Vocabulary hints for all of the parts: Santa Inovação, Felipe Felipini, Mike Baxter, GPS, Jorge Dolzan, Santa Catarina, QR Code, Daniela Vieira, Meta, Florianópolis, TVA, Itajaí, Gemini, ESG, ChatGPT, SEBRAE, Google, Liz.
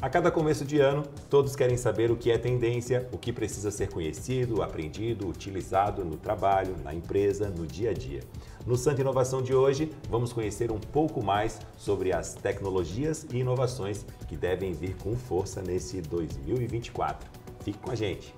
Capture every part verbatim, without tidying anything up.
A cada começo de ano, todos querem saber o que é tendência, o que precisa ser conhecido, aprendido, utilizado no trabalho, na empresa, no dia a dia. No Santa Inovação de hoje, vamos conhecer um pouco mais sobre as tecnologias e inovações que devem vir com força nesse dois mil e vinte e quatro. Fique com a gente!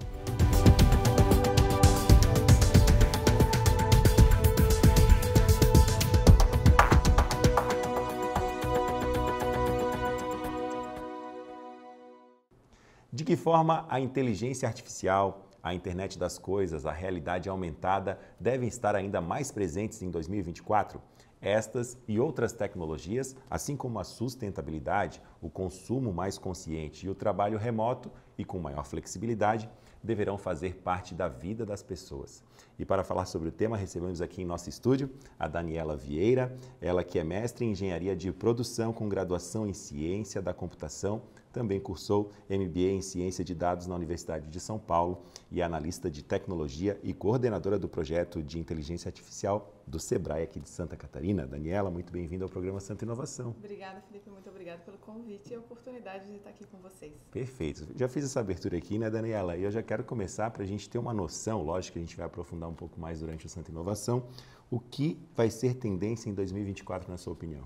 De que forma a inteligência artificial, a internet das coisas, a realidade aumentada devem estar ainda mais presentes em dois mil e vinte e quatro? Estas e outras tecnologias, assim como a sustentabilidade, o consumo mais consciente e o trabalho remoto e com maior flexibilidade, deverão fazer parte da vida das pessoas. E para falar sobre o tema, recebemos aqui em nosso estúdio a Daniela Vieira, ela que é mestre em Engenharia de Produção com graduação em Ciência da Computação, também cursou M B A em Ciência de Dados na Universidade de São Paulo e é analista de tecnologia e coordenadora do projeto de inteligência artificial do SEBRAE aqui de Santa Catarina. Daniela, muito bem-vinda ao programa Santa Inovação. Obrigada, Felipe. Muito obrigada pelo convite e a oportunidade de estar aqui com vocês. Perfeito. Já fiz essa abertura aqui, né, Daniela? E eu já quero começar para a gente ter uma noção, lógico que a gente vai aprofundar um pouco mais durante o Santa Inovação, o que vai ser tendência em dois mil e vinte e quatro, na sua opinião?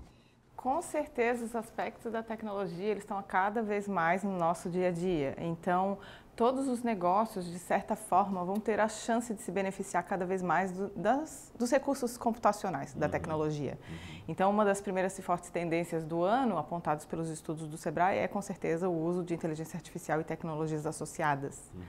Com certeza, os aspectos da tecnologia eles estão cada vez mais no nosso dia a dia. Então, todos os negócios, de certa forma, vão ter a chance de se beneficiar cada vez mais do, das, dos recursos computacionais, da tecnologia. Então, uma das primeiras e fortes tendências do ano, apontadas pelos estudos do SEBRAE, é, com certeza, o uso de inteligência artificial e tecnologias associadas. Uhum.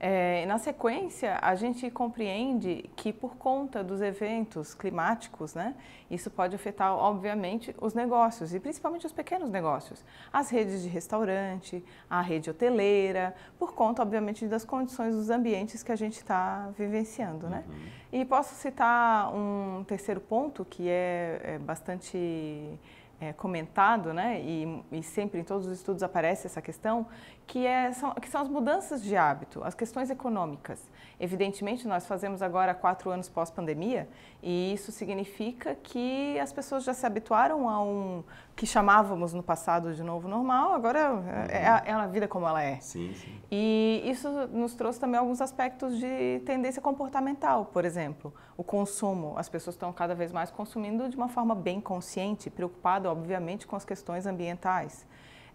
É, na sequência, a gente compreende que, por conta dos eventos climáticos, né, isso pode afetar, obviamente, os negócios, e principalmente os pequenos negócios. As redes de restaurante, a rede hoteleira, por conta, obviamente, das condições dos ambientes que a gente está vivenciando, né? Uhum. E posso citar um terceiro ponto que é, é bastante é, comentado, né? E, e sempre em todos os estudos aparece essa questão, que, é, são, que são as mudanças de hábito, as questões econômicas. Evidentemente, nós fazemos agora quatro anos pós-pandemia e isso significa que as pessoas já se habituaram a um que chamávamos no passado de novo normal, agora uhum. é, a, é a vida como ela é. Sim, sim. E isso nos trouxe também alguns aspectos de tendência comportamental, por exemplo, o consumo. As pessoas estão cada vez mais consumindo de uma forma bem consciente, preocupada, obviamente, com as questões ambientais.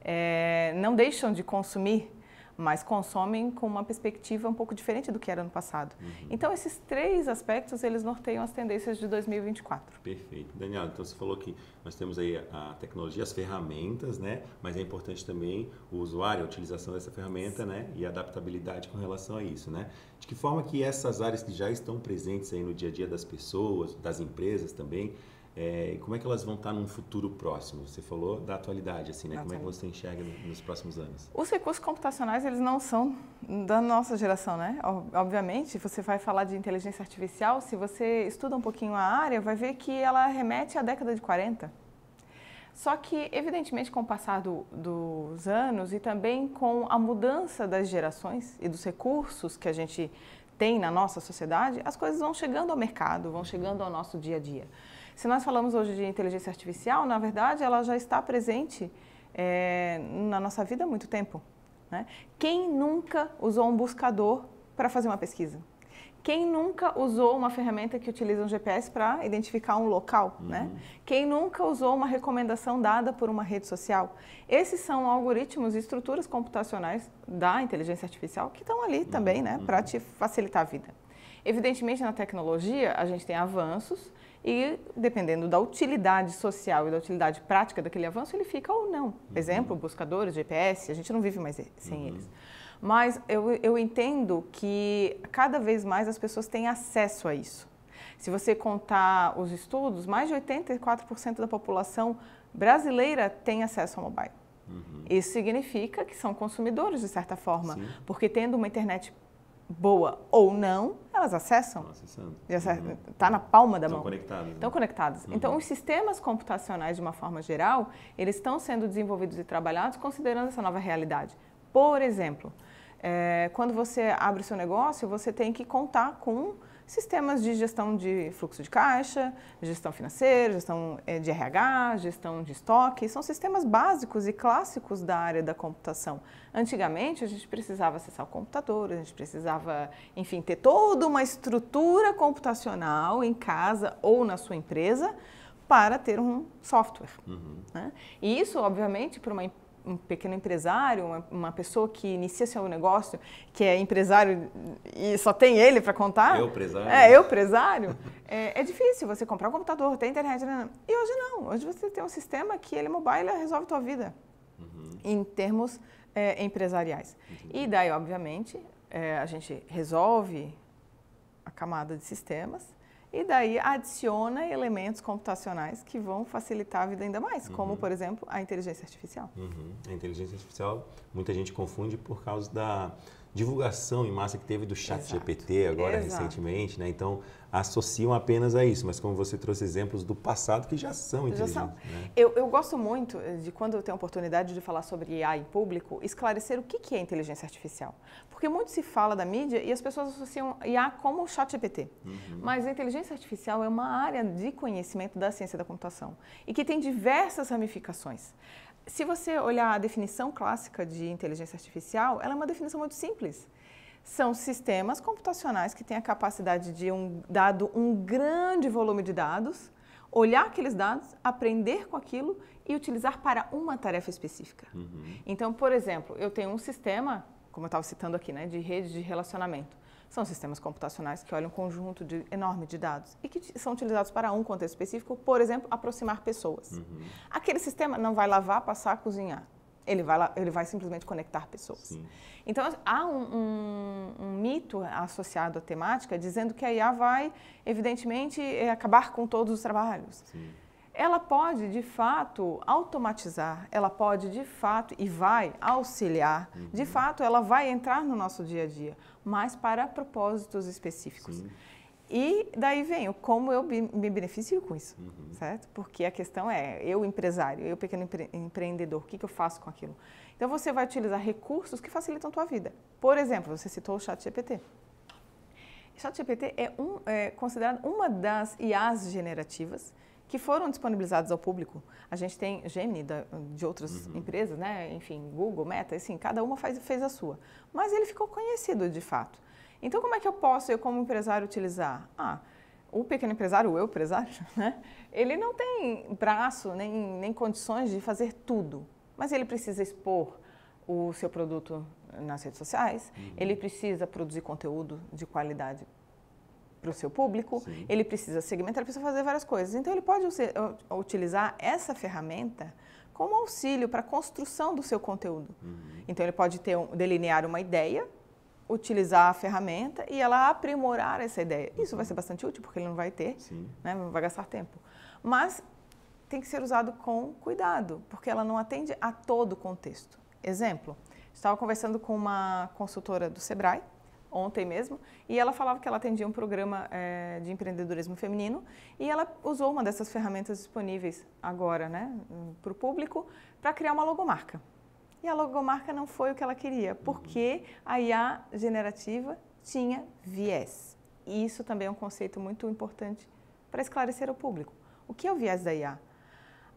É, não deixam de consumir, mas consomem com uma perspectiva um pouco diferente do que era no passado. Uhum. Então, esses três aspectos, eles norteiam as tendências de dois mil e vinte e quatro. Perfeito. Daniela, então você falou que nós temos aí a tecnologia, as ferramentas, né? Mas é importante também o usuário, a utilização dessa ferramenta, né? E a adaptabilidade com relação a isso, né? De que forma que essas áreas que já estão presentes aí no dia a dia das pessoas, das empresas também, É, como é que elas vão estar num futuro próximo? Você falou da atualidade, assim, né? Como é que você enxerga nos próximos anos? Os recursos computacionais, eles não são da nossa geração, né? Obviamente, você vai falar de inteligência artificial, se você estuda um pouquinho a área, vai ver que ela remete à década de quarenta. Só que, evidentemente, com o passar do, dos anos e também com a mudança das gerações e dos recursos que a gente tem na nossa sociedade, as coisas vão chegando ao mercado, vão chegando ao nosso dia a dia. Se nós falamos hoje de inteligência artificial, na verdade, ela já está presente é, na nossa vida há muito tempo, né? Quem nunca usou um buscador para fazer uma pesquisa? Quem nunca usou uma ferramenta que utiliza um G P S para identificar um local, uhum. né? Quem nunca usou uma recomendação dada por uma rede social? Esses são algoritmos e estruturas computacionais da inteligência artificial que estão ali uhum. também, né? Para te facilitar a vida. Evidentemente, na tecnologia, a gente tem avanços, e dependendo da utilidade social e da utilidade prática daquele avanço, ele fica ou não. Por exemplo, buscadores, G P S, a gente não vive mais sem uhum. eles. Mas eu, eu entendo que cada vez mais as pessoas têm acesso a isso. Se você contar os estudos, mais de oitenta e quatro por cento da população brasileira tem acesso ao mobile. Uhum. Isso significa que são consumidores, de certa forma, Sim. porque tendo uma internet boa ou não, elas acessam, está uhum. na palma da estão mão, conectadas, né? Estão conectadas. Uhum. Então, os sistemas computacionais, de uma forma geral, eles estão sendo desenvolvidos e trabalhados considerando essa nova realidade. Por exemplo, é, quando você abre o seu negócio, você tem que contar com sistemas de gestão de fluxo de caixa, gestão financeira, gestão de R H, gestão de estoque. São sistemas básicos e clássicos da área da computação. Antigamente, a gente precisava acessar o computador, a gente precisava, enfim, ter toda uma estrutura computacional em casa ou na sua empresa para ter um software. Uhum. Né? E isso, obviamente, para uma empresa, um pequeno empresário, uma, uma pessoa que inicia seu negócio, que é empresário e só tem ele para contar. Eu, empresário. É, eu, empresário. é, é difícil você comprar um computador, ter internet. Não. E hoje não. Hoje você tem um sistema que ele mobile resolve a tua vida, uhum, em termos é, empresariais. Entendi. E daí, obviamente, é, a gente resolve a camada de sistemas e daí adiciona elementos computacionais que vão facilitar a vida ainda mais, uhum, como, por exemplo, a inteligência artificial. Uhum. A inteligência artificial, muita gente confunde por causa da divulgação em massa que teve do ChatGPT agora, exato, recentemente, né? Então, associam apenas a isso, mas como você trouxe exemplos do passado que já são inteligentes. Já são. Né? Eu, eu gosto muito de, quando eu tenho a oportunidade de falar sobre I A em público, esclarecer o que, que é inteligência artificial. Porque muito se fala da mídia e as pessoas associam I A como o ChatGPT. Uhum. Mas a inteligência artificial é uma área de conhecimento da ciência da computação e que tem diversas ramificações. Se você olhar a definição clássica de inteligência artificial, ela é uma definição muito simples. São sistemas computacionais que têm a capacidade de, um dado um grande volume de dados, olhar aqueles dados, aprender com aquilo e utilizar para uma tarefa específica. Uhum. Então, por exemplo, eu tenho um sistema, como eu estava citando aqui, né, de rede de relacionamento. São sistemas computacionais que olham um conjunto de, enorme de dados e que são utilizados para um contexto específico, por exemplo, aproximar pessoas. Uhum. Aquele sistema não vai lavar, passar, cozinhar. Ele vai, lá, ele vai simplesmente conectar pessoas. Sim. Então, há um, um, um mito associado à temática dizendo que a I A vai, evidentemente, acabar com todos os trabalhos. Sim. Ela pode, de fato, automatizar, ela pode, de fato, e vai auxiliar. Uhum. De fato, ela vai entrar no nosso dia a dia, mas para propósitos específicos. Sim. E daí vem o como eu me beneficio com isso, uhum, certo? Porque a questão é, eu empresário, eu pequeno empre empreendedor, o que, que eu faço com aquilo? Então, você vai utilizar recursos que facilitam a tua vida. Por exemplo, você citou o ChatGPT. ChatGPT é, um, é considerado uma das I As generativas que foram disponibilizados ao público. A gente tem Gemini da, de outras, uhum, empresas, né? Enfim, Google, Meta, assim, cada uma faz, fez a sua. Mas ele ficou conhecido, de fato. Então, como é que eu posso, eu como empresário, utilizar? Ah, o pequeno empresário, o eu empresário, né? Ele não tem braço, nem, nem condições de fazer tudo, mas ele precisa expor o seu produto nas redes sociais, uhum, ele precisa produzir conteúdo de qualidade para o seu público, sim, ele precisa segmentar, ele precisa fazer várias coisas. Então, ele pode utilizar essa ferramenta como auxílio para a construção do seu conteúdo. Uhum. Então, ele pode ter um, delinear uma ideia, utilizar a ferramenta e ela aprimorar essa ideia. Isso, uhum, vai ser bastante útil, porque ele não vai ter, né, não vai gastar tempo. Mas tem que ser usado com cuidado, porque ela não atende a todo o contexto. Exemplo, estava conversando com uma consultora do SEBRAE, ontem mesmo, e ela falava que ela atendia um programa é, de empreendedorismo feminino e ela usou uma dessas ferramentas disponíveis agora, né, para o público, para criar uma logomarca. E a logomarca não foi o que ela queria, porque a I A generativa tinha viés. E isso também é um conceito muito importante para esclarecer ao público. O que é o viés da I A?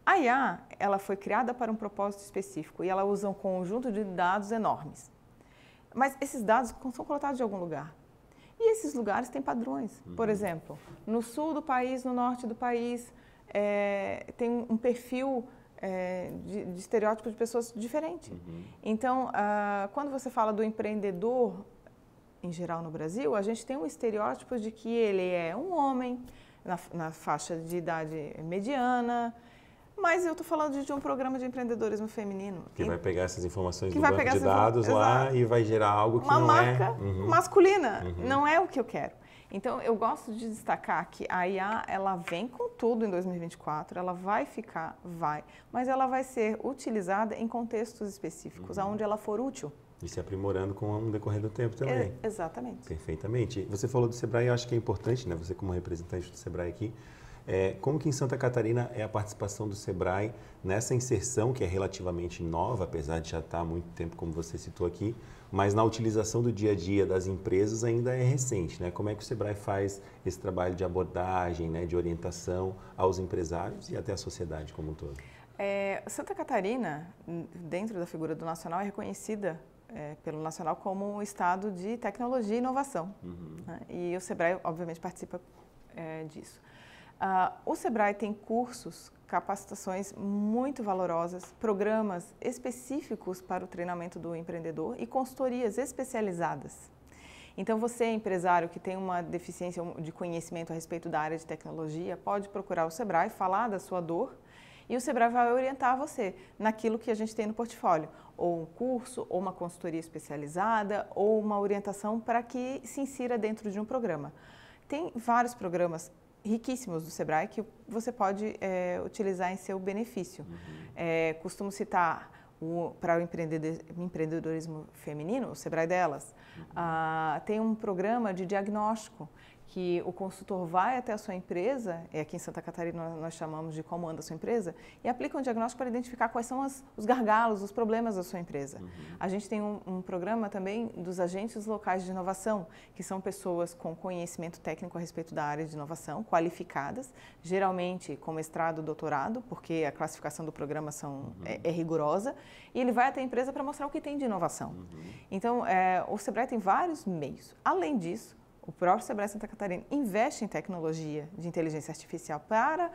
A I A, ela foi criada para um propósito específico e ela usa um conjunto de dados enormes. Mas esses dados são coletados de algum lugar. E esses lugares têm padrões. Uhum. Por exemplo, no sul do país, no norte do país, é, tem um perfil é, de, de estereótipo de pessoas diferente. Uhum. Então, ah, quando você fala do empreendedor, em geral no Brasil, a gente tem um estereótipo de que ele é um homem, na, na faixa de idade mediana. Mas eu estou falando de um programa de empreendedorismo feminino. Que vai pegar essas informações do banco de dados lá e vai gerar algo que não é... Uma marca masculina, uhum, não é o que eu quero. Então, eu gosto de destacar que a I A, ela vem com tudo em dois mil e vinte e quatro, ela vai ficar, vai, mas ela vai ser utilizada em contextos específicos, uhum, aonde ela for útil. E se aprimorando com o decorrer do tempo também. É, exatamente. Perfeitamente. Você falou do SEBRAE, eu acho que é importante, né? Você como representante do SEBRAE aqui, É, como que em Santa Catarina é a participação do SEBRAE nessa inserção, que é relativamente nova, apesar de já estar há muito tempo, como você citou aqui, mas na utilização do dia a dia das empresas ainda é recente, né? Como é que o SEBRAE faz esse trabalho de abordagem, né, de orientação aos empresários e até à sociedade como um todo? É, Santa Catarina, dentro da figura do Nacional, é reconhecida É, pelo Nacional como um estado de tecnologia e inovação. Uhum. Né? E o SEBRAE, obviamente, participa é, disso. Ah, o SEBRAE tem cursos, capacitações muito valorosas, programas específicos para o treinamento do empreendedor e consultorias especializadas. Então, você, empresário que tem uma deficiência de conhecimento a respeito da área de tecnologia, pode procurar o SEBRAE, falar da sua dor, e o SEBRAE vai orientar você naquilo que a gente tem no portfólio, ou um curso, ou uma consultoria especializada, ou uma orientação para que se insira dentro de um programa. Tem vários programas riquíssimos do SEBRAE que você pode é, utilizar em seu benefício. Uhum. É, costumo citar o, para o empreendedorismo feminino, o SEBRAE Delas. Uhum. Ah, tem um programa de diagnóstico, que o consultor vai até a sua empresa, e aqui em Santa Catarina nós chamamos de como anda a sua empresa, e aplica um diagnóstico para identificar quais são as, os gargalos, os problemas da sua empresa. Uhum. A gente tem um, um programa também dos agentes locais de inovação, que são pessoas com conhecimento técnico a respeito da área de inovação, qualificadas, geralmente com mestrado, doutorado, porque a classificação do programa são, uhum. é, é rigorosa, e ele vai até a empresa para mostrar o que tem de inovação. Uhum. Então, é, o SEBRAE tem vários meios. Além disso, o próprio SEBRAE Santa Catarina investe em tecnologia de inteligência artificial para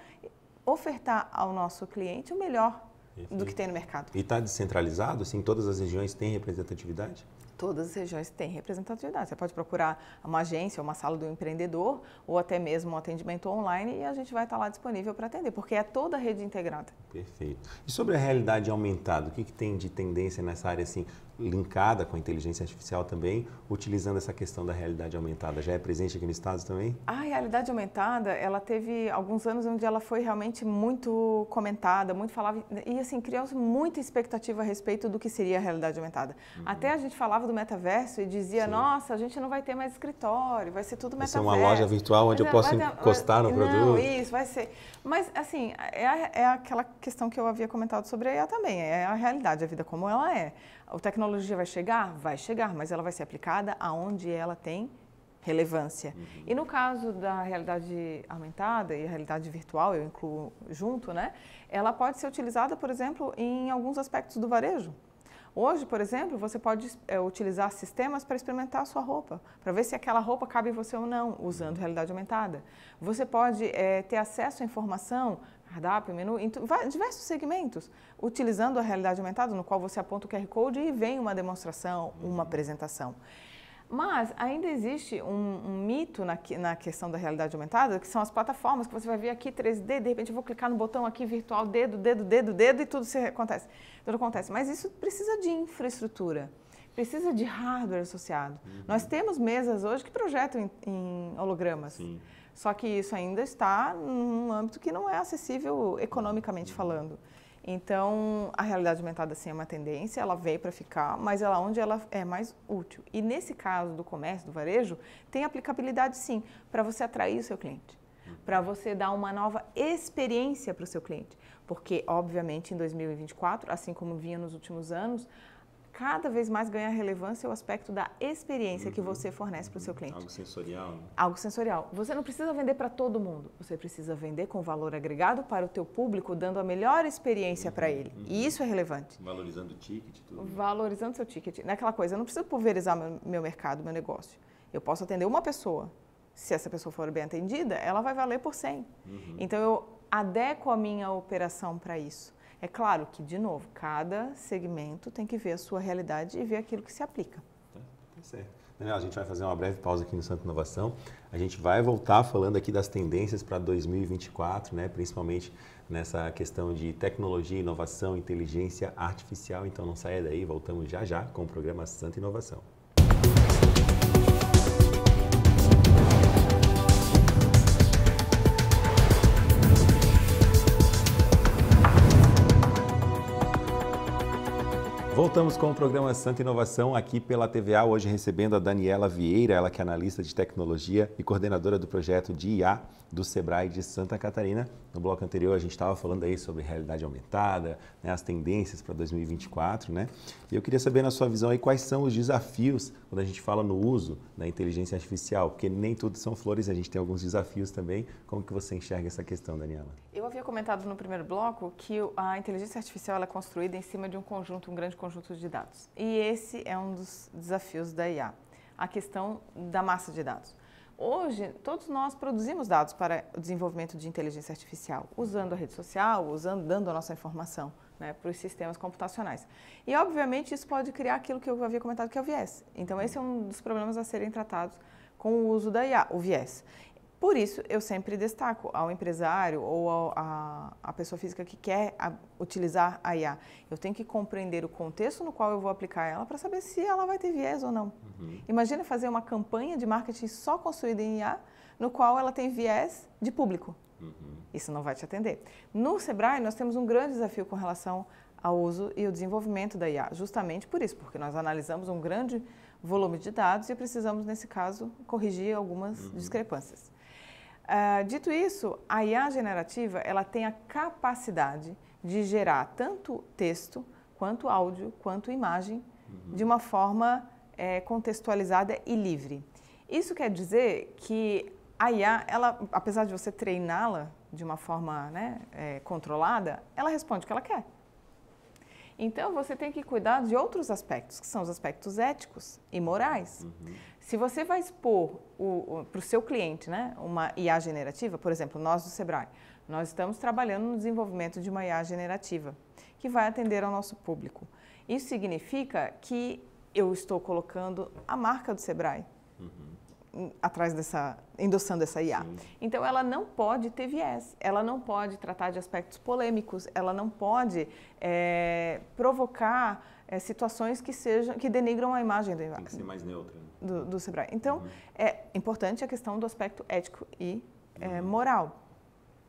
ofertar ao nosso cliente o melhor do que tem no mercado. E está descentralizado? Assim, todas as regiões têm representatividade? Todas as regiões têm representatividade. Você pode procurar uma agência, uma sala do empreendedor ou até mesmo um atendimento online e a gente vai estar lá disponível para atender, porque é toda a rede integrada. Perfeito. E sobre a realidade aumentada, o que, que tem de tendência nessa área, assim, linkada com a inteligência artificial também, utilizando essa questão da realidade aumentada? Já é presente aqui no estado também? A realidade aumentada, ela teve alguns anos onde ela foi realmente muito comentada, muito falada, e assim, criamos muita expectativa a respeito do que seria a realidade aumentada. Uhum. Até a gente falava do metaverso e dizia, sim, nossa, a gente não vai ter mais escritório, vai ser tudo metaverso. Vai ser uma loja virtual onde mas eu posso ter, encostar mas, no produto. Não, isso, vai ser. Mas, assim, é, é aquela questão que eu havia comentado sobre a I A também, é a realidade, a vida como ela é. A tecnologia vai chegar? Vai chegar, mas ela vai ser aplicada aonde ela tem relevância. Uhum. E no caso da realidade aumentada e a realidade virtual, eu incluo junto, né? Ela pode ser utilizada, por exemplo, em alguns aspectos do varejo. Hoje, por exemplo, você pode é, utilizar sistemas para experimentar a sua roupa, para ver se aquela roupa cabe em você ou não, usando realidade aumentada. Você pode é, ter acesso à informação, cardápio, menu, em diversos segmentos, utilizando a realidade aumentada, no qual você aponta o Q R Code e vem uma demonstração, uma apresentação. Mas ainda existe um, um mito na, na questão da realidade aumentada, que são as plataformas que você vai ver aqui três D, de repente eu vou clicar no botão aqui virtual, dedo, dedo, dedo, dedo e tudo se acontece. Tudo acontece. Mas isso precisa de infraestrutura, precisa de hardware associado. Uhum. Nós temos mesas hoje que projetam em, em hologramas. Sim. Só que isso ainda está num âmbito que não é acessível economicamente falando. Então, a realidade aumentada, sim, é uma tendência, ela veio para ficar, mas ela onde ela é mais útil. E nesse caso do comércio, do varejo, tem aplicabilidade, sim, para você atrair o seu cliente, para você dar uma nova experiência para o seu cliente. Porque, obviamente, em dois mil e vinte e quatro, assim como vinha nos últimos anos, cada vez mais ganha relevância o aspecto da experiência, uhum, que você fornece para o seu cliente. Algo sensorial. Né? Algo sensorial. Você não precisa vender para todo mundo. Você precisa vender com valor agregado para o teu público, dando a melhor experiência, uhum, para ele. Uhum. E isso é relevante. Valorizando o ticket. Tudo. Valorizando o seu ticket. Naquela coisa, eu não preciso pulverizar meu, meu mercado, meu negócio. Eu posso atender uma pessoa. Se essa pessoa for bem atendida, ela vai valer por cem. Uhum. Então, eu adequo a minha operação para isso. É claro que, de novo, cada segmento tem que ver a sua realidade e ver aquilo que se aplica. Tá, tá certo. Daniela, a gente vai fazer uma breve pausa aqui no Santa Inovação. A gente vai voltar falando aqui das tendências para dois mil e vinte e quatro, né? Principalmente nessa questão de tecnologia, inovação, inteligência artificial. Então não saia daí, voltamos já já com o programa Santa Inovação. Voltamos com o programa Santa Inovação aqui pela T V A, hoje recebendo a Daniela Vieira, ela que é analista de tecnologia e coordenadora do projeto de I A do SEBRAE de Santa Catarina. No bloco anterior a gente estava falando aí sobre realidade aumentada, né, as tendências para dois mil e vinte e quatro, né? E eu queria saber na sua visão aí quais são os desafios quando a gente fala no uso da inteligência artificial, porque nem tudo são flores, a gente tem alguns desafios também. Como que você enxerga essa questão, Daniela? Eu havia comentado no primeiro bloco que a inteligência artificial ela é construída em cima de um conjunto, um grande conjunto conjunto de dados. E esse é um dos desafios da I A, a questão da massa de dados. Hoje, todos nós produzimos dados para o desenvolvimento de inteligência artificial, usando a rede social, usando, dando a nossa informação, né, para os sistemas computacionais. E, obviamente, isso pode criar aquilo que eu havia comentado, que é o viés. Então, esse é um dos problemas a serem tratados com o uso da I A, o viés. Por isso, eu sempre destaco ao empresário ou ao, a, a pessoa física que quer a, utilizar a I A. Eu tenho que compreender o contexto no qual eu vou aplicar ela para saber se ela vai ter viés ou não. Uhum. Imagina fazer uma campanha de marketing só construída em I A, no qual ela tem viés de público. Uhum. Isso não vai te atender. No SEBRAE, nós temos um grande desafio com relação ao uso e o desenvolvimento da I A, justamente por isso, porque nós analisamos um grande volume de dados e precisamos, nesse caso, corrigir algumas uhum. discrepâncias. Uh, dito isso, a I A generativa ela tem a capacidade de gerar tanto texto, quanto áudio, quanto imagem, uhum. de uma forma é, contextualizada e livre. Isso quer dizer que a I A, ela, apesar de você treiná-la de uma forma né, é, controlada, ela responde o que ela quer. Então, você tem que cuidar de outros aspectos, que são os aspectos éticos e morais. Uhum. Se você vai expor para o seu cliente né, uma I A generativa, por exemplo, nós do SEBRAE, nós estamos trabalhando no desenvolvimento de uma I A generativa, que vai atender ao nosso público. Isso significa que eu estou colocando a marca do SEBRAE, uhum. atrás dessa, endossando essa I A. Sim. Então, ela não pode ter viés, ela não pode tratar de aspectos polêmicos, ela não pode é, provocar é, situações que sejam que denigram a imagem do, Tem que ser mais neutra. do, do SEBRAE. Então, uhum. é importante a questão do aspecto ético e uhum. é, moral.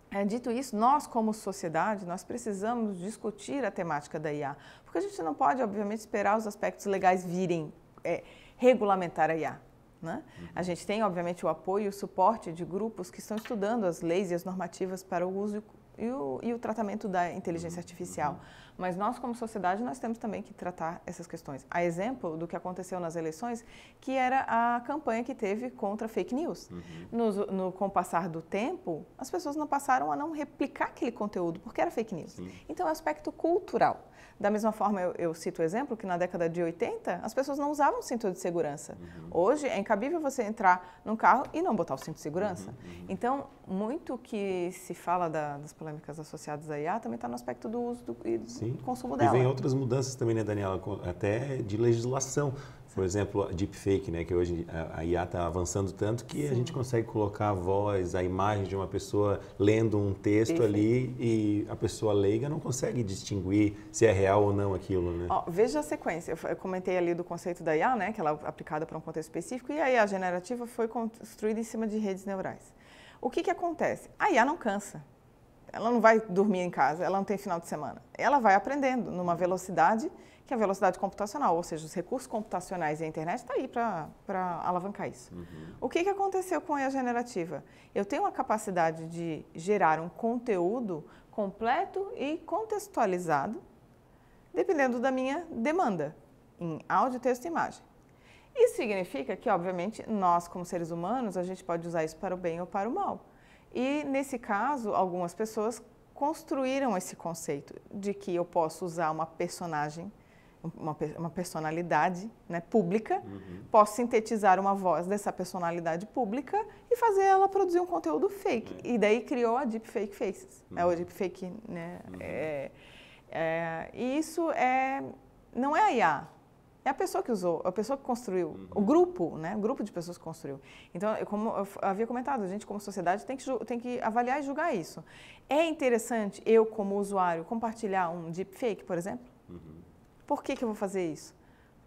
É, dito isso, nós como sociedade, nós precisamos discutir a temática da I A, porque a gente não pode, obviamente, esperar os aspectos legais virem é, regulamentar a I A. Né? Uhum. A gente tem, obviamente, o apoio e o suporte de grupos que estão estudando as leis e as normativas para o uso e o, e o tratamento da inteligência uhum. artificial. Uhum. Mas nós, como sociedade, nós temos também que tratar essas questões. A exemplo do que aconteceu nas eleições, que era a campanha que teve contra fake news. Uhum. No, no, com o passar do tempo, as pessoas não passaram a não replicar aquele conteúdo, porque era fake news. Sim. Então, é um aspecto cultural. Da mesma forma, eu, eu cito o exemplo que na década de oitenta, as pessoas não usavam o cinto de segurança. Uhum. Hoje, é incabível você entrar num carro e não botar o cinto de segurança. Uhum. Então, muito que se fala da, das polêmicas associadas à I A também está no aspecto do uso do, e do Sim. consumo dela. E vem outras mudanças também, né, Daniela? Até de legislação. Por exemplo, a deepfake, né, que hoje a I A está avançando tanto que Sim. a gente consegue colocar a voz, a imagem de uma pessoa lendo um texto Perfeito. ali e a pessoa leiga não consegue distinguir se é real ou não aquilo, né? Ó, veja a sequência. Eu comentei ali do conceito da I A, né, que ela é aplicada para um contexto específico, e a I A generativa foi construída em cima de redes neurais. O que que acontece? A I A não cansa. Ela não vai dormir em casa, ela não tem final de semana. Ela vai aprendendo numa velocidade que é a velocidade computacional, ou seja, os recursos computacionais e a internet estão aí para alavancar isso. Uhum. O que que aconteceu com a I A generativa? Eu tenho a capacidade de gerar um conteúdo completo e contextualizado, dependendo da minha demanda, em áudio, texto e imagem. Isso significa que, obviamente, nós como seres humanos, a gente pode usar isso para o bem ou para o mal. E, nesse caso, algumas pessoas construíram esse conceito de que eu posso usar uma personagem, uma, uma personalidade né, pública, uhum. posso sintetizar uma voz dessa personalidade pública e fazer ela produzir um conteúdo fake. Uhum. E daí criou a Deepfake Faces, uhum. é o Deepfake, né? Uhum. É, é, e isso é, não é a I A. É a pessoa que usou, a pessoa que construiu, uhum. o grupo, né? O grupo de pessoas que construiu. Então, como eu havia comentado, a gente como sociedade tem que, tem que avaliar e julgar isso. É interessante eu, como usuário, compartilhar um deepfake, por exemplo? Uhum. Por que que eu vou fazer isso?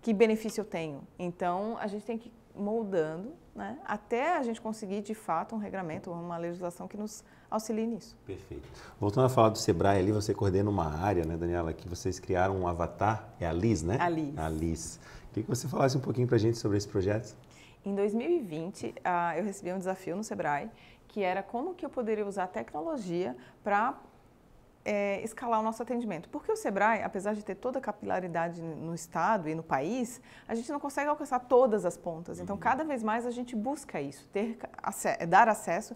Que benefício eu tenho? Então, a gente tem que moldando, né, até a gente conseguir, de fato, um regramento, uma legislação que nos auxilie nisso. Perfeito. Voltando a falar do SEBRAE, ali você coordena uma área, né, Daniela, que vocês criaram um avatar, é a Liz, né? A Liz. A Liz. Queria que você falasse um pouquinho para a gente sobre esse projeto. Em dois mil e vinte, eu recebi um desafio no SEBRAE, que era como que eu poderia usar a tecnologia para É, escalar o nosso atendimento. Porque o SEBRAE, apesar de ter toda a capilaridade no estado e no país, a gente não consegue alcançar todas as pontas. Então, cada vez mais a gente busca isso, ter, dar acesso,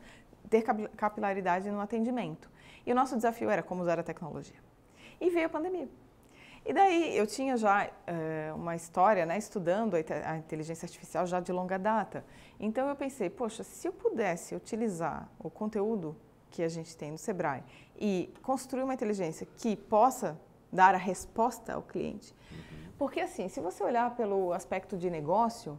ter capilaridade no atendimento. E o nosso desafio era como usar a tecnologia. E veio a pandemia. E daí, eu tinha já é, uma história, né, estudando a inteligência artificial já de longa data. Então, eu pensei, poxa, se eu pudesse utilizar o conteúdo que a gente tem no SEBRAE e construir uma inteligência que possa dar a resposta ao cliente. Uhum. Porque assim, se você olhar pelo aspecto de negócio,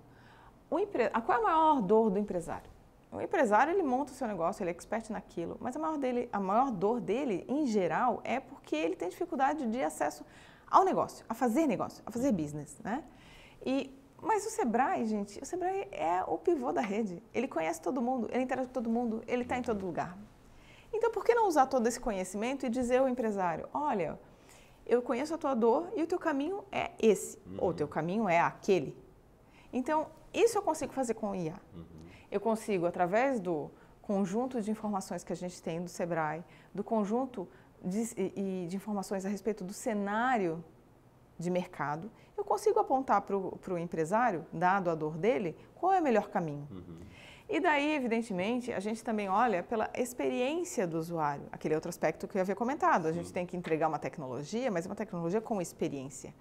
o empre... qual é a maior dor do empresário? O empresário, ele monta o seu negócio, ele é expert naquilo, mas a maior, dele, a maior dor dele, em geral, é porque ele tem dificuldade de acesso ao negócio, a fazer negócio, a fazer business, né? E Mas o SEBRAE, gente, o SEBRAE é o pivô da rede. Ele conhece todo mundo, ele interage com todo mundo, ele está em todo lugar. Então, por que não usar todo esse conhecimento e dizer ao empresário, olha, eu conheço a tua dor e o teu caminho é esse, uhum. ou o teu caminho é aquele. Então, isso eu consigo fazer com o I A. Uhum. Eu consigo, através do conjunto de informações que a gente tem do SEBRAE, do conjunto de, e, de informações a respeito do cenário de mercado, eu consigo apontar para o empresário, dado a dor dele, qual é o melhor caminho. Uhum. E daí, evidentemente, a gente também olha pela experiência do usuário, aquele outro aspecto que eu havia comentado. A gente tem que entregar uma tecnologia, mas uma tecnologia com experiência.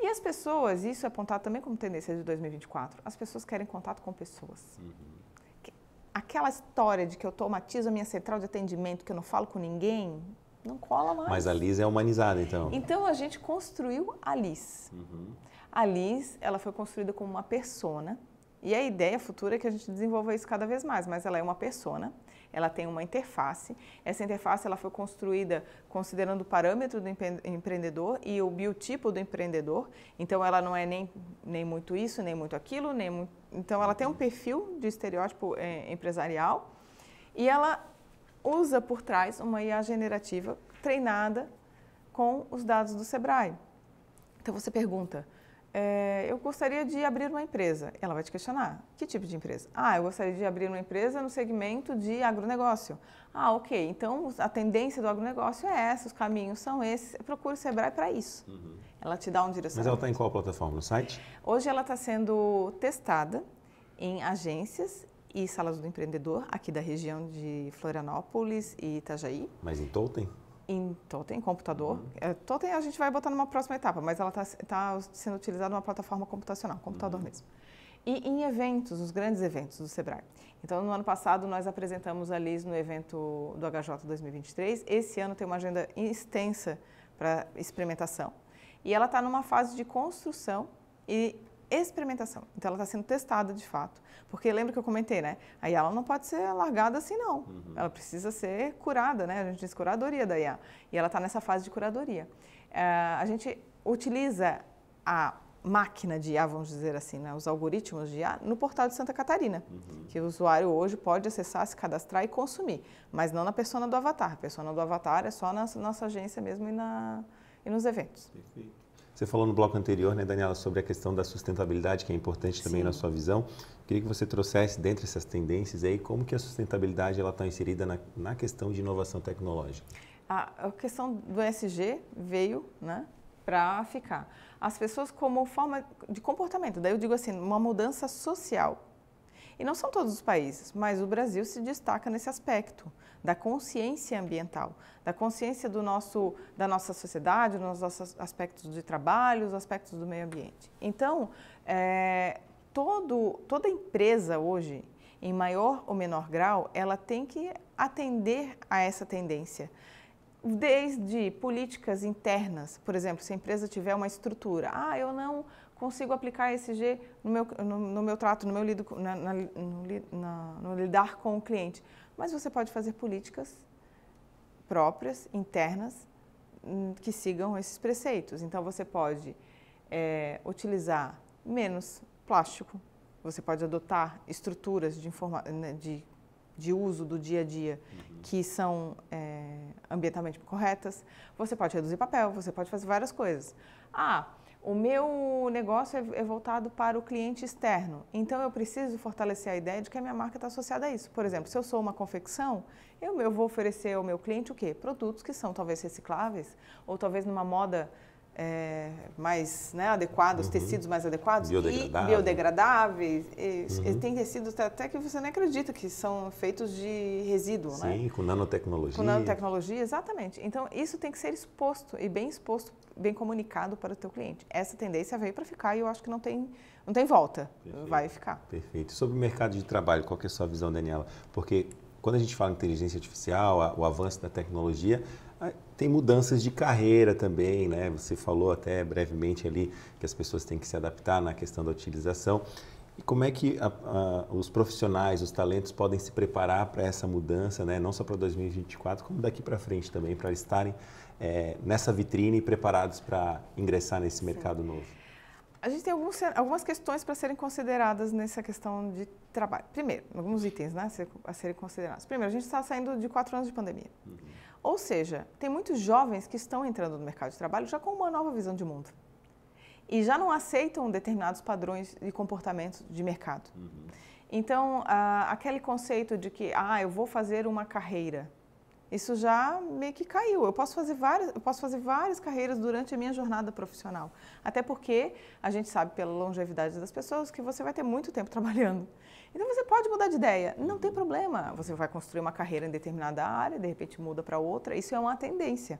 E as pessoas, isso é apontado também como tendência de dois mil e vinte e quatro, as pessoas querem contato com pessoas. Uhum. Aquela história de que eu automatizo a minha central de atendimento, que eu não falo com ninguém, não cola mais. Mas a Liz é humanizada, então. Então, a gente construiu a Liz. Uhum. A Liz, ela foi construída como uma persona. E a ideia futura é que a gente desenvolva isso cada vez mais, mas ela é uma persona, ela tem uma interface. Essa interface ela foi construída considerando o parâmetro do empreendedor e o biotipo do empreendedor. Então, ela não é nem, nem muito isso, nem muito aquilo. Nem muito... Então, ela tem um perfil de estereótipo é, empresarial e ela usa por trás uma I A generativa treinada com os dados do SEBRAE. Então, você pergunta... É, eu gostaria de abrir uma empresa. Ela vai te questionar. Que tipo de empresa? Ah, eu gostaria de abrir uma empresa no segmento de agronegócio. Ah, ok. Então, a tendência do agronegócio é essa, os caminhos são esses. Procure o SEBRAE para isso. Uhum. Ela te dá um direcionamento. Mas ela está em qual plataforma? No site? Hoje ela está sendo testada em agências e salas do empreendedor aqui da região de Florianópolis e Itajaí. Mas em Tolten? Em Totem, computador. Uhum. Totem a gente vai botar numa próxima etapa, mas ela está tá sendo utilizada numa plataforma computacional, computador uhum. mesmo. E em eventos, os grandes eventos do SEBRAE. Então, no ano passado, nós apresentamos a Liz no evento do H J dois mil e vinte e três. Esse ano tem uma agenda extensa para experimentação. E ela está numa fase de construção e experimentação. Então, ela está sendo testada de fato. Porque lembra que eu comentei, né? A I A não pode ser largada assim, não. Uhum. Ela precisa ser curada, né? A gente diz curadoria da I A. E ela está nessa fase de curadoria. Uh, a gente utiliza a máquina de I A, vamos dizer assim, né? Os algoritmos de I A, no portal de Santa Catarina. Uhum. Que o usuário hoje pode acessar, se cadastrar e consumir. Mas não na persona do avatar. A persona do avatar é só na nossa agência mesmo e, na, e nos eventos. Perfeito. Você falou no bloco anterior, né, Daniela, sobre a questão da sustentabilidade, que é importante também Sim. na sua visão. Queria que você trouxesse, dentre essas tendências, aí, como que a sustentabilidade está inserida na, na questão de inovação tecnológica. A, a questão do E S G veio, né, para ficar. As pessoas como forma de comportamento, daí eu digo assim, uma mudança social. E não são todos os países, mas o Brasil se destaca nesse aspecto da consciência ambiental, da consciência do nosso, da nossa sociedade, dos nossos aspectos de trabalho, os aspectos do meio ambiente. Então, é, todo, toda empresa hoje, em maior ou menor grau, ela tem que atender a essa tendência. Desde políticas internas, por exemplo, se a empresa tiver uma estrutura, ah, eu não consigo aplicar E S G no meu, no, no meu trato, no meu lido, na, na, no, na, no lidar com o cliente. Mas você pode fazer políticas próprias, internas, que sigam esses preceitos. Então, você pode é, utilizar menos plástico, Você pode adotar estruturas de, informa de, de uso do dia a dia uhum. que são é, ambientalmente corretas. Você pode reduzir papel, você pode fazer várias coisas. Ah, o meu negócio é, é voltado para o cliente externo, então eu preciso fortalecer a ideia de que a minha marca está associada a isso. Por exemplo, se eu sou uma confecção, eu, eu vou oferecer ao meu cliente o quê? Produtos que são talvez recicláveis ou talvez numa moda... É, mais né, adequados, uhum. tecidos mais adequados biodegradáveis. e biodegradáveis. E uhum. tem tecidos até que você nem acredita que são feitos de resíduo. Sim, né? com nanotecnologia. Com nanotecnologia, exatamente. Então, isso tem que ser exposto e bem exposto, bem comunicado para o teu cliente. Essa tendência veio para ficar e eu acho que não tem, não tem volta. Perfeito. Vai ficar. Perfeito. Sobre o mercado de trabalho, qual que é a sua visão, Daniela? Porque quando a gente fala em inteligência artificial, o avanço da tecnologia... Tem mudanças de carreira também, né? Você falou até brevemente ali que as pessoas têm que se adaptar na questão da utilização. E como é que a, a, os profissionais, os talentos podem se preparar para essa mudança, né? Não só para dois mil e vinte e quatro, como daqui para frente também, para estarem é, nessa vitrine e preparados para ingressar nesse mercado Sim. novo? A gente tem alguns, algumas questões para serem consideradas nessa questão de trabalho. Primeiro, alguns itens né, a serem considerados. Primeiro, a gente está saindo de quatro anos de pandemia. Uhum. Ou seja, tem muitos jovens que estão entrando no mercado de trabalho já com uma nova visão de mundo. E já não aceitam determinados padrões de comportamento de mercado. Uhum. Então, a, aquele conceito de que, ah, eu vou fazer uma carreira, isso já meio que caiu. Eu posso fazer várias, eu posso fazer várias carreiras durante a minha jornada profissional. Até porque a gente sabe pela longevidade das pessoas que você vai ter muito tempo trabalhando. Então você pode mudar de ideia, não tem problema. Você vai construir uma carreira em determinada área, de repente muda para outra. Isso é uma tendência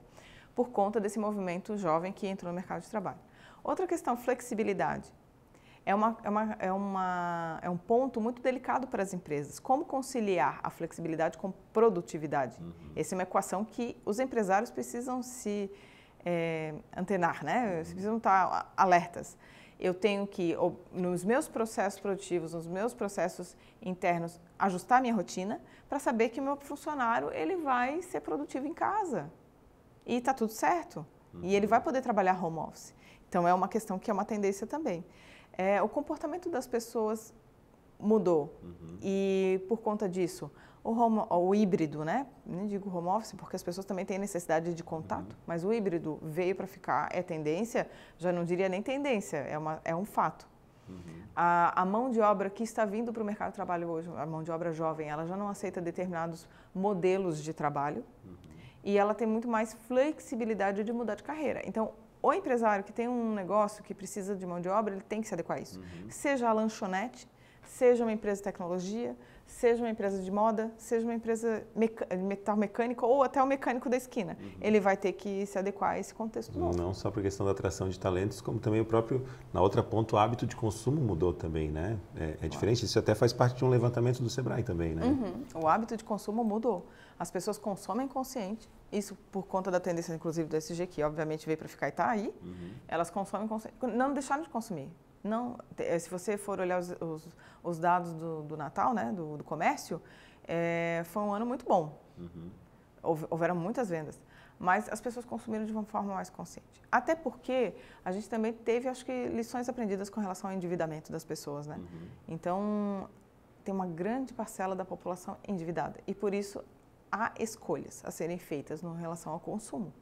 por conta desse movimento jovem que entrou no mercado de trabalho. Outra questão, flexibilidade. É, uma, é, uma, é, uma, é um ponto muito delicado para as empresas. Como conciliar a flexibilidade com produtividade? Uhum. Essa é uma equação que os empresários precisam se é, antenar, né? Uhum. Precisam estar alertas. Eu tenho que, nos meus processos produtivos, nos meus processos internos, ajustar minha rotina para saber que o meu funcionário ele vai ser produtivo em casa. E está tudo certo. Uhum. E ele vai poder trabalhar home office. Então, é uma questão que é uma tendência também. É, o comportamento das pessoas mudou uhum. e, por conta disso, o, home, o híbrido, né? Nem digo home office, porque as pessoas também têm necessidade de contato, uhum. mas o híbrido veio para ficar, é tendência, já não diria nem tendência, é, uma, é um fato. Uhum. A, a mão de obra que está vindo para o mercado de trabalho hoje, a mão de obra jovem, ela já não aceita determinados modelos de trabalho uhum. e ela tem muito mais flexibilidade de mudar de carreira. Então, o empresário que tem um negócio que precisa de mão de obra, ele tem que se adequar a isso. Uhum. Seja a lanchonete, seja uma empresa de tecnologia, seja uma empresa de moda, seja uma empresa metal mecânico ou até o mecânico da esquina. Uhum. Ele vai ter que se adequar a esse contexto novo. Não só por questão da atração de talentos, como também o próprio, na outra ponta, o hábito de consumo mudou também, né? É, é claro. Diferente, isso até faz parte de um levantamento do SEBRAE também, né? Uhum. O hábito de consumo mudou. As pessoas consomem consciente. Isso por conta da tendência, inclusive, do E S G, que obviamente veio para ficar e está aí. Uhum. Elas consomem, consomem, não deixaram de consumir. Não, se você for olhar os, os, os dados do, do Natal, né, do, do comércio, é, foi um ano muito bom. Uhum. Houve, houveram muitas vendas, mas as pessoas consumiram de uma forma mais consciente. Até porque a gente também teve, acho que, lições aprendidas com relação ao endividamento das pessoas, né? Uhum. Então, tem uma grande parcela da população endividada e, por isso, há escolhas a serem feitas em relação ao consumo.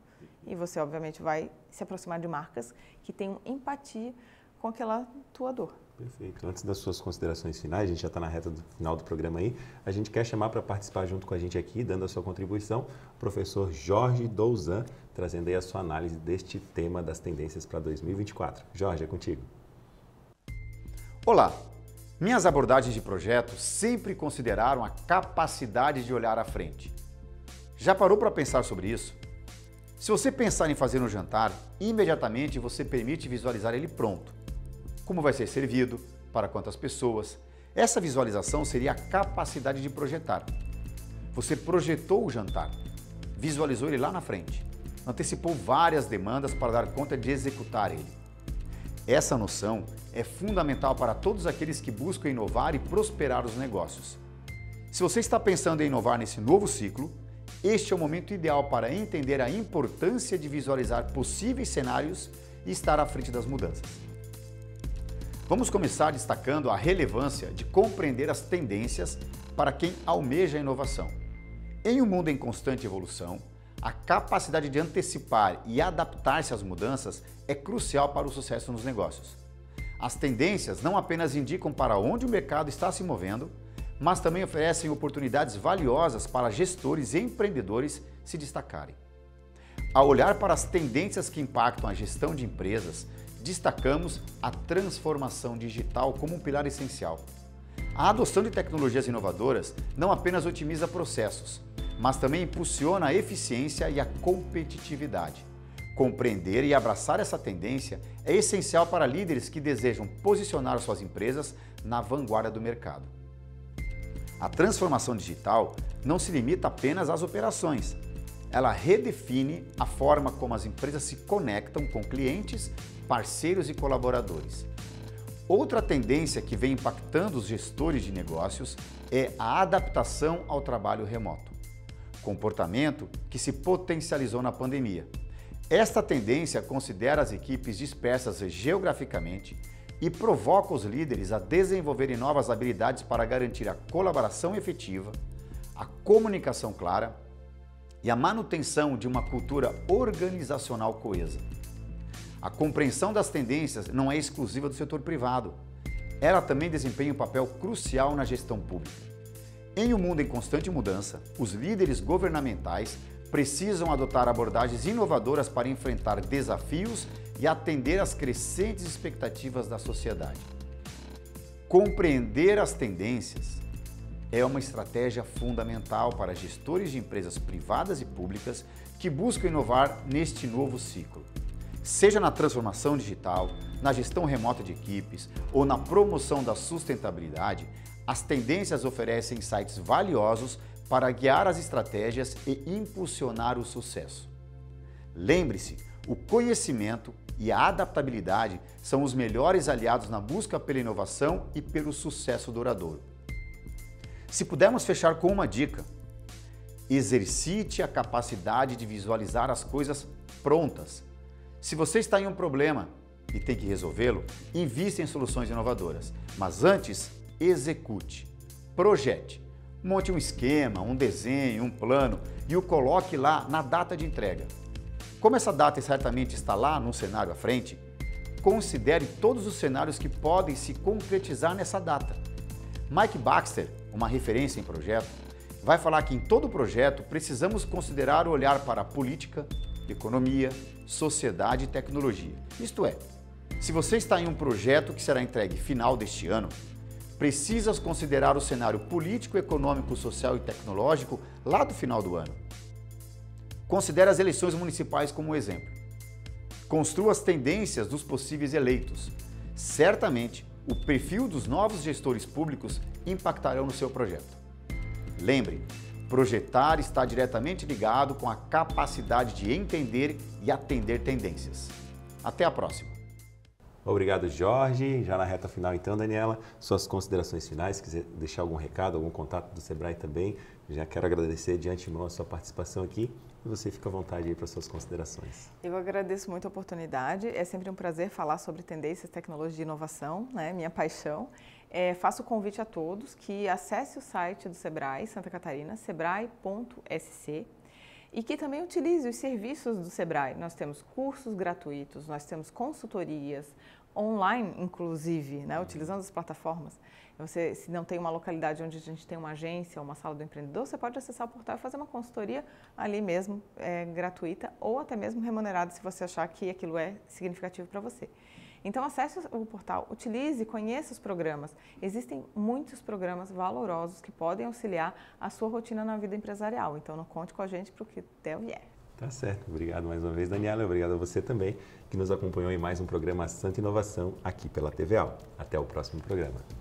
E você, obviamente, vai se aproximar de marcas que tenham empatia com aquela tua dor. Perfeito. Antes das suas considerações finais, a gente já está na reta do final do programa aí, a gente quer chamar para participar junto com a gente aqui, dando a sua contribuição, o professor Jorge Dolzan, trazendo aí a sua análise deste tema das tendências para dois mil e vinte e quatro. Jorge, é contigo. Olá! Minhas abordagens de projeto sempre consideraram a capacidade de olhar à frente. Já parou para pensar sobre isso? Se você pensar em fazer um jantar, imediatamente você permite visualizar ele pronto. Como vai ser servido, para quantas pessoas. Essa visualização seria a capacidade de projetar. Você projetou o jantar, visualizou ele lá na frente, antecipou várias demandas para dar conta de executar ele. Essa noção é fundamental para todos aqueles que buscam inovar e prosperar os negócios. Se você está pensando em inovar nesse novo ciclo, este é o momento ideal para entender a importância de visualizar possíveis cenários e estar à frente das mudanças. Vamos começar destacando a relevância de compreender as tendências para quem almeja a inovação. Em um mundo em constante evolução, a capacidade de antecipar e adaptar-se às mudanças é crucial para o sucesso nos negócios. As tendências não apenas indicam para onde o mercado está se movendo, mas também oferecem oportunidades valiosas para gestores e empreendedores se destacarem. Ao olhar para as tendências que impactam a gestão de empresas, destacamos a transformação digital como um pilar essencial. A adoção de tecnologias inovadoras não apenas otimiza processos, mas também impulsiona a eficiência e a competitividade. Compreender e abraçar essa tendência é essencial para líderes que desejam posicionar suas empresas na vanguarda do mercado. A transformação digital não se limita apenas às operações. Ela redefine a forma como as empresas se conectam com clientes, parceiros e colaboradores. Outra tendência que vem impactando os gestores de negócios é a adaptação ao trabalho remoto, comportamento que se potencializou na pandemia. Esta tendência considera as equipes dispersas geograficamente e provoca os líderes a desenvolverem novas habilidades para garantir a colaboração efetiva, a comunicação clara e a manutenção de uma cultura organizacional coesa. A compreensão das tendências não é exclusiva do setor privado. Ela também desempenha um papel crucial na gestão pública. Em um mundo em constante mudança, os líderes governamentais precisam adotar abordagens inovadoras para enfrentar desafios e atender às crescentes expectativas da sociedade. Compreender as tendências é uma estratégia fundamental para gestores de empresas privadas e públicas que buscam inovar neste novo ciclo. Seja na transformação digital, na gestão remota de equipes ou na promoção da sustentabilidade, as tendências oferecem insights valiosos para guiar as estratégias e impulsionar o sucesso. Lembre-se, o conhecimento e a adaptabilidade são os melhores aliados na busca pela inovação e pelo sucesso duradouro. Se pudermos fechar com uma dica, exercite a capacidade de visualizar as coisas prontas. Se você está em um problema e tem que resolvê-lo, invista em soluções inovadoras. Mas antes, execute, projete, monte um esquema, um desenho, um plano e o coloque lá na data de entrega. Como essa data certamente está lá num cenário à frente, considere todos os cenários que podem se concretizar nessa data. Mike Baxter, uma referência em projeto, vai falar que em todo projeto precisamos considerar o olhar para a política, economia, sociedade e tecnologia. Isto é, se você está em um projeto que será entregue final deste ano, precisas considerar o cenário político, econômico, social e tecnológico lá do final do ano. Considere as eleições municipais como um exemplo. Construa as tendências dos possíveis eleitos. Certamente, o perfil dos novos gestores públicos impactarão no seu projeto. Lembre, projetar está diretamente ligado com a capacidade de entender e atender tendências. Até a próxima! Obrigado, Jorge. Já na reta final, então, Daniela, suas considerações finais, se quiser deixar algum recado, algum contato do SEBRAE também, já quero agradecer de antemão a sua participação aqui e você fica à vontade aí para suas considerações. Eu agradeço muito a oportunidade, é sempre um prazer falar sobre tendências, tecnologia e inovação, né? Minha paixão. É, faço o convite a todos que acesse o site do SEBRAE Santa Catarina, sebrae ponto s c. E que também utilize os serviços do SEBRAE. Nós temos cursos gratuitos, nós temos consultorias online, inclusive, né? Utilizando as plataformas. Você, se não tem uma localidade onde a gente tem uma agência ou uma sala do empreendedor, você pode acessar o portal e fazer uma consultoria ali mesmo, é, gratuita ou até mesmo remunerada, se você achar que aquilo é significativo para você. Então, acesse o portal, utilize, conheça os programas. Existem muitos programas valorosos que podem auxiliar a sua rotina na vida empresarial. Então, não conte com a gente para o que der o vier. Tá certo. Obrigado mais uma vez, Daniela. Obrigado a você também, que nos acompanhou em mais um programa Santa Inovação aqui pela T V A. Até o próximo programa.